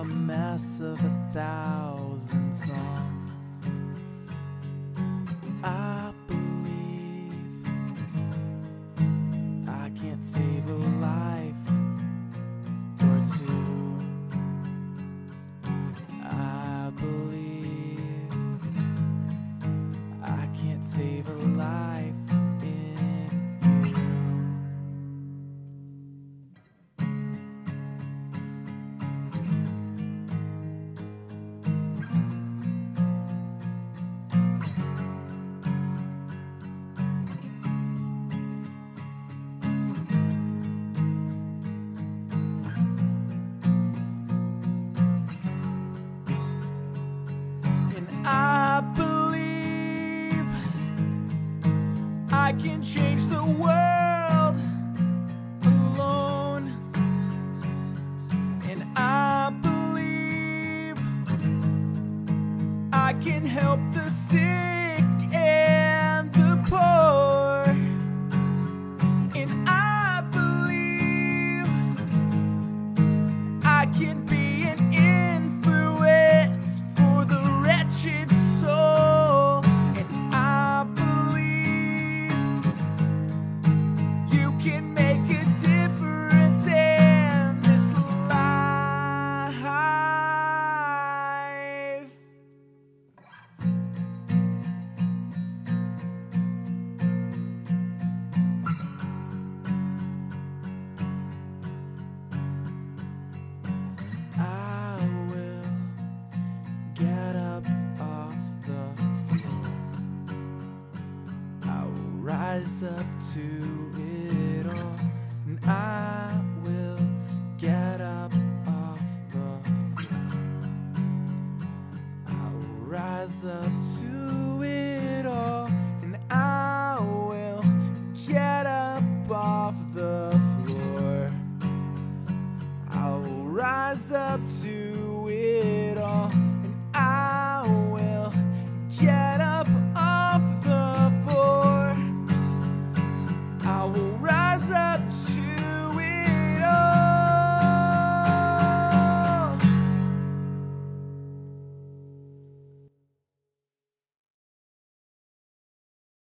I'm a mess of 1,000 songs. I believe I can't save a life or two. I believe I can't save a life. I believe I can change the world alone, and I believe I can help the sick and the poor, and I believe I can be rise up to it all, and I will get up off the floor. I'll rise up